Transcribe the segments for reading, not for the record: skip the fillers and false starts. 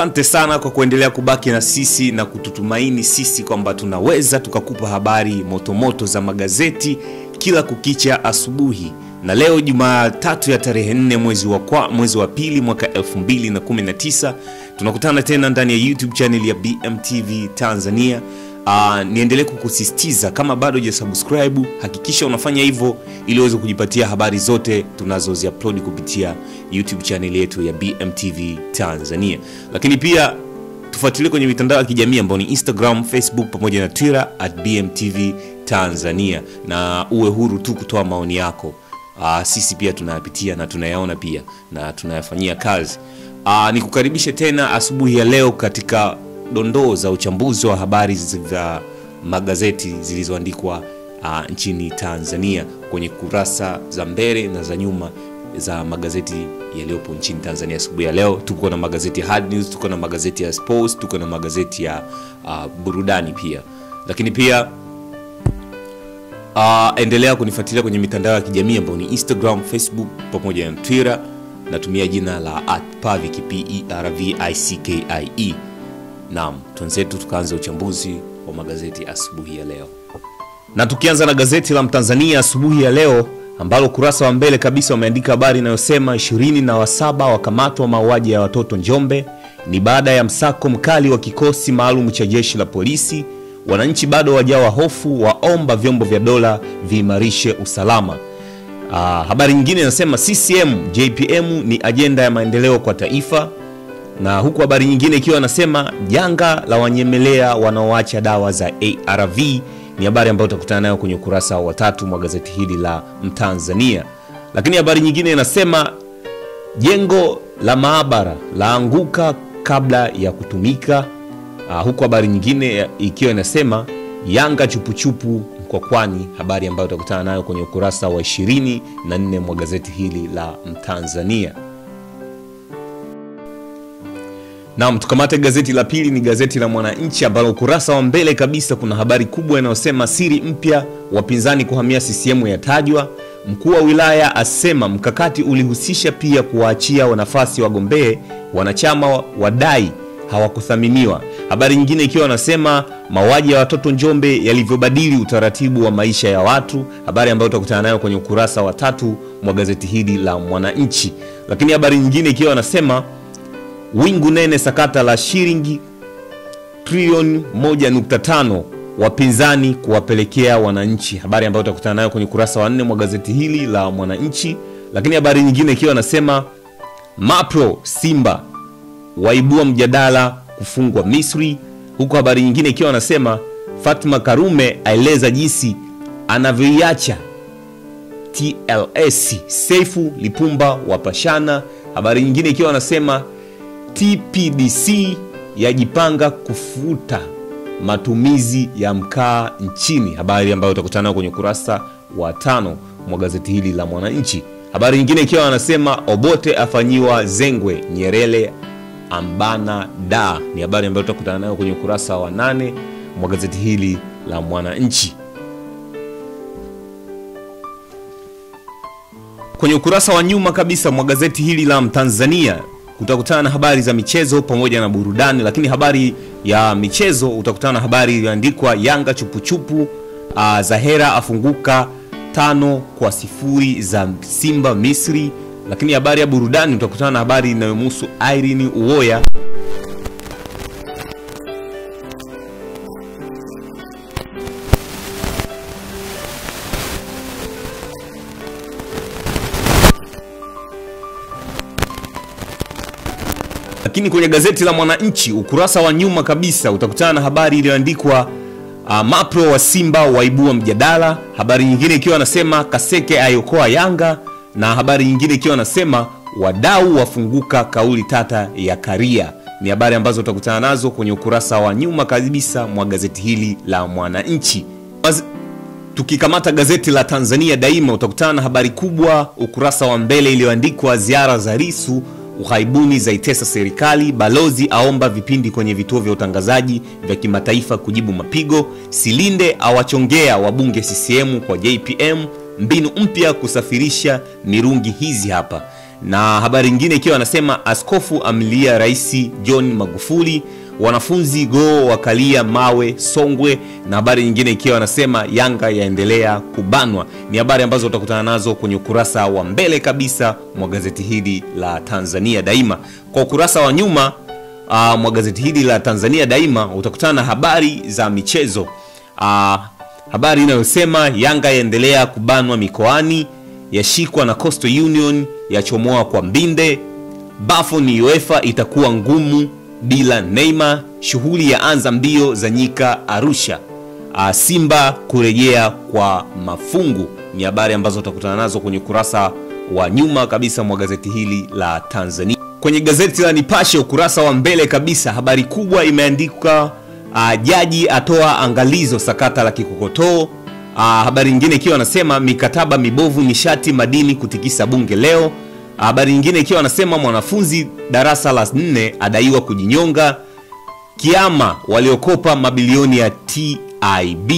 Asante sana kwa kuendelea kubaki na sisi na kututumaini sisi kwamba tunaweza tukakupa habari motomoto za magazeti kila kukicha asubuhi. Na leo Jumatatu ya tarehe 4 mwezi wa pili mwaka 2019 tunakutana tena ndani ya YouTube channel ya BMTV Tanzania. Niendelee kukusisitiza kama bado hujasubscribe, hakikisha unafanya hivyo ili uweze kujipatia habari zote tunazoziupload kupitia YouTube channel yetu ya BMTV Tanzania. Lakini pia tufuatilie kwenye mitandao ya kijamii ambayo ni Instagram, Facebook pamoja na Twitter @BMTV Tanzania, na uwe huru tu kutoa maoni yako. Sisi pia tunayapitia na tunayaona pia na tunayafanyia kazi. Nikukaribishe tena asubuhi ya leo katika dondoo za uchambuzi wa habari za magazeti zilizoandikwa nchini Tanzania kwenye kurasa za mbele na za nyuma za magazeti yaliyopo nchini Tanzania asubuhi ya leo. Tuko na magazeti Hard News, tuko na magazeti ya Sports, tuko na magazeti ya burudani pia. Lakini pia endelea kunifuatilia kwenye mitandao ya kijamii ambayo ni Instagram, Facebook pamoja na Twitter. Natumia jina la @paviki. Naam, tuanzetu tukaanza uchambuzi wa magazeti asubuhi ya leo. Na tukianza na gazeti la Mtanzania asubuhi ya leo ambalo kurasa wa mbele kabisa wameandika habari inayosema 27 wakamatwa mauaji ya watoto Njombe. Ni baada ya msako mkali wa kikosi maalum cha jeshi la polisi. Wananchi bado wajawa hofu, waomba vyombo vya dola viimarishe usalama. Habari nyingine inasema CCM JPM ni ajenda ya maendeleo kwa taifa. Na huku habari nyingine ikiwa anasema Yanga la wanyemelea wanaoacha dawa za ARV. Ni habari ambayo utakutana nayo kwenye ukurasa wa 3 mwa gazeti hili la Mtanzania. Lakini habari nyingine inasema jengo la maabara laanguka kabla ya kutumika. Huku habari nyingine ikiwa inasema Yanga chupuchupu kwa kwani, habari ambayo utakutana nayo kwenye ukurasa wa 24 mwa gazeti hili la Mtanzania. Na tukamate gazeti la pili, ni gazeti la Mwananchi ambalo kurasa wa mbele kabisa kuna habari kubwa inayosema siri mpya wapinzani kuhamia CCM yatajwa. Mkuu wa wilaya asema mkakati ulihusisha pia kuwaachia nafasi wagombee wanachama wadai hawakuthaminiwa. Habari nyingine ikiwa anasema mauaji ya watoto Njombe yalivyobadili utaratibu wa maisha ya watu, habari ambayo utakutana nayo kwenye ukurasa wa 3 mwa gazeti hili la Mwananchi. Lakini habari nyingine ikiwa anasema wingu nene sakata la shilingi trilioni 1.5 wapinzani kuwapelekea wananchi, habari ambayo utakutana nayo kwenye ukurasa wa 4 mwa gazeti hili la Mwananchi. Lakini habari nyingine ikiwa anasema Mapro Simba waibua mjadala kufungwa Misri, huko habari nyingine ikiwa anasema Fatma Karume aeleza jinsi anavyoiacha TLS, Seifu Lipumba wapashana, habari nyingine ikiwa anasema TPDC yajipanga kufuta matumizi ya mkaa nchini, habari ambayo utakutana kwenye kurasa wa 5 mwa gazeti hili la Mwananchi. Habari nyingine ikiwa anasema Obote afanyiwa zengwe, Nyerele ambana da, ni habari ambayo utakutana nayo kwenye kurasa wa 8 mwa gazeti hili la Mwananchi. Kwenye ukurasa wa nyuma kabisa mwa gazeti hili la Mtanzania utakutana na habari za michezo pamoja na burudani. Lakini habari ya michezo utakutana na habari iliyoandikwa Yanga chupuchupu, Zahera afunguka 5-0 za Simba Misri. Lakini habari ya burudani utakutana na habari inayomhusu Irene Uwoya. Lakini kwenye gazeti la Mwananchi ukurasa wa nyuma kabisa utakutana na habari iliyoandikwa Mapro wa Simba waibua mjadala, habari nyingine ikiwa anasema Kaseke ayokoa Yanga, na habari nyingine ikiwa anasema wadau wafunguka kauli tata ya Karia, ni habari ambazo utakutana nazo kwenye ukurasa wa nyuma kabisa mwa gazeti hili la Mwananchi. Tukikamata gazeti la Tanzania Daima utakutana na habari kubwa ukurasa wa mbele iliyoandikwa ziara za Risu uhaibuni zaitesa serikali, balozi aomba vipindi kwenye vituo vya utangazaji vya kimataifa kujibu mapigo, Silinde awachongea wabunge CCM kwa JPM, mbinu mpya kusafirisha mirungi hizi hapa. Na habari nyingine ikiwa anasema askofu amlia Rais John Magufuli, wanafunzi go wakalia mawe Songwe, na habari nyingine ikiwa anasema Yanga yaendelea kubanwa. Ni habari ambazo utakutana nazo kwenye ukurasa wa mbele kabisa mwa gazeti hili la Tanzania Daima. Kwa ukurasa wa nyuma mwa gazeti hili la Tanzania Daima utakutana na habari za michezo. Habari inayosema Yanga yaendelea kubanwa mikoani, yashikwa na Coastal Union, yachomoa kwa mbinde, bafu ni UEFA itakuwa ngumu bila Neymar, shughuli ya anza mbio za nyika Arusha, Simba kurejea kwa mafungu. Ni habari ambazo utakutana nazo kwenye kurasa wa nyuma kabisa mwa gazeti hili la Tanzania. Kwenye gazeti la Nipashe ukurasa wa mbele kabisa habari kubwa imeandikwa jaji atoa angalizo sakata la kikokotoo. Habari nyingine ikiwa anasema mikataba mibovu nishati madini kutikisa bunge leo. Habari nyingine ikiwa anasema mwanafunzi darasa la 4 adaiwa kujinyonga, kiama waliokopa mabilioni ya TIB.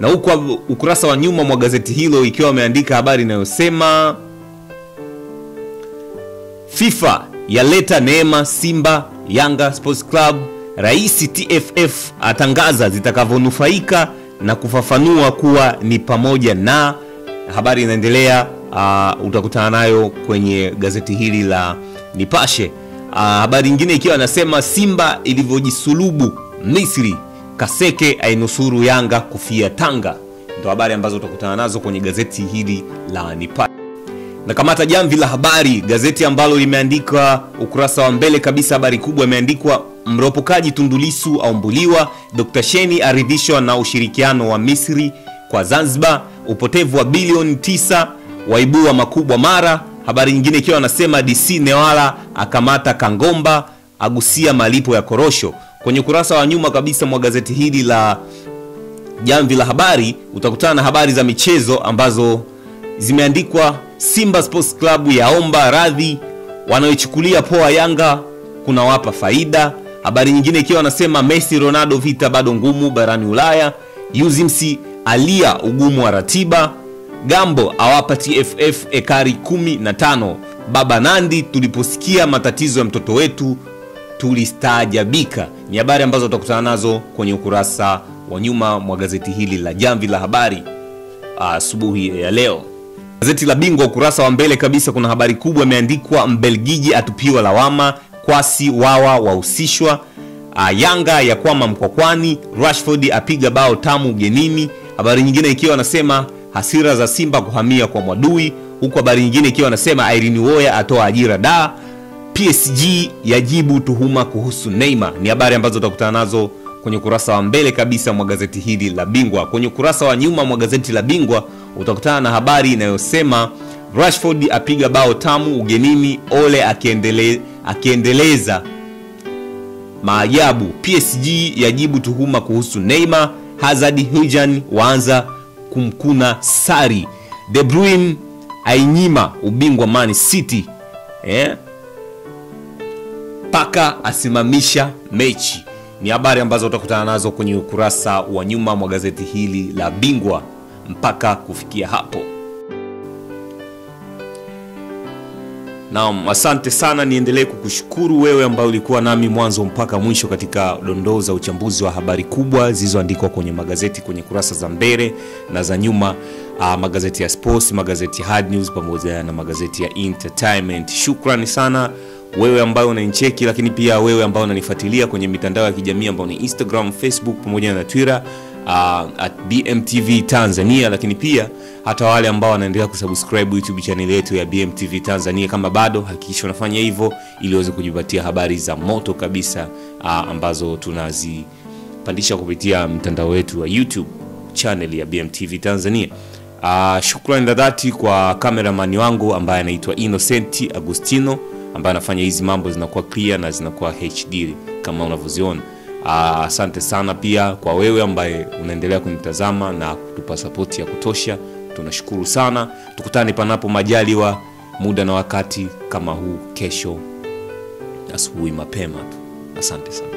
Na huko ukurasa wa nyuma mwa gazeti hilo ikiwa ameandika habari inayosema FIFA yaleta neema Simba Yanga Sports Club, Rais TFF atangaza zitakavyonufaika na kufafanua kuwa ni pamoja na. Habari inaendelea utakutana nayo kwenye gazeti hili la Nipashe. Habari nyingine ikiwa anasema Simba ilivyojisulubu Misri, Kaseke ainusuru Yanga kufia Tanga. Ndio habari ambazo utakutana nazo kwenye gazeti hili la Nipashe. Na kamata jamvi la habari, gazeti ambalo limeandikwa ukurasa wa mbele kabisa habari kubwa imeandikwa mropokaji Tundu Lissu aumbuliwa, Dr. Sheni aridhishwa na ushirikiano wa Misri kwa Zanzibar, upotevu wa bilioni 9 waibua makubwa Mara. Habari nyingine ikiwa anasema DC Newala akamata Kangomba, agusia malipo ya korosho. Kwenye kurasa wa nyuma kabisa mwa gazeti hili la Jamvi la Habari utakutana na habari za michezo ambazo zimeandikwa Simba Sports Club yaomba radhi, wanaoichukulia poa Yanga kuna wapa faida. Habari nyingine ikiwa anasema Messi Ronaldo vita bado ngumu barani Ulaya, Yuzimsi alia ugumu wa ratiba, Gambo awapa TFF ekari 15, Baba Nandi tuliposikia matatizo ya mtoto wetu tulistaajabika. Ni habari ambazo utakutana nazo kwenye ukurasa wa nyuma mwa gazeti hili la Jamvi la Habari asubuhi ya leo. Gazeti la Bingwa ukurasa wa mbele kabisa kuna habari kubwa imeandikwa Mbelgiji atupiwa lawama, Kwasi wawa wahusishwa, Yanga ya kwama Mkwakwani, Rashford apiga bao tamu ugenini. Habari nyingine ikiwa anasema hasira za Simba kuhamia kwa Mwadui, huko habari nyingine ikiwa anasema Irene Uwoya atoa ajira da, PSG yajibu tuhuma kuhusu Neymar. Ni habari ambazo utakutana nazo kwenye kurasa wa mbele kabisa mwa gazeti hili la Bingwa. Kwenye kurasa wa nyuma mwa gazeti la Bingwa utakutana na habari inayosema Rashford apiga bao tamu ugenini, Ole akiendeleza maajabu, PSG yajibu tuhuma kuhusu Neymar, Hazard Hujan waanza kumkuna Sari, De Bruyne ainyima ubingwa Man City, Paka asimamisha mechi. Ni habari ambazo utakutana nazo kwenye ukurasa wa nyuma mwa gazeti hili la Bingwa mpaka kufikia hapo. Na asante sana, niendelee kukushukuru wewe ambao ulikuwa nami mwanzo mpaka mwisho katika dondoo za uchambuzi wa habari kubwa zilizoandikwa kwenye magazeti kwenye kurasa za mbele na za nyuma, magazeti ya sports, magazeti ya hard news pamoja na magazeti ya entertainment. Shukrani sana wewe ambao unanicheki, lakini pia wewe ambao unanifuatilia kwenye mitandao ya kijamii ambao ni Instagram, Facebook pamoja na Twitter, at BMTV Tanzania, lakini pia hata wale ambao wanaendelea kusubscribe YouTube channel yetu ya BMTV Tanzania. Kama bado hakikisha unafanya hivyo ili uweze kujipatia habari za moto kabisa ambazo tunazipandisha kupitia mtandao wetu wa YouTube channel ya BMTV Tanzania. Shukrani za dhati kwa kameramani wangu ambaye anaitwa Innocenti Agustino ambaye anafanya hizi mambo zinakuwa clear na zinakuwa HD kama unavyoziona. Asante sana pia kwa wewe ambaye unaendelea kunitazama na kutupa support ya kutosha. Tunashukuru sana. Tukutane panapo majaliwa muda na wakati kama huu kesho asubuhi mapema. Asante sana.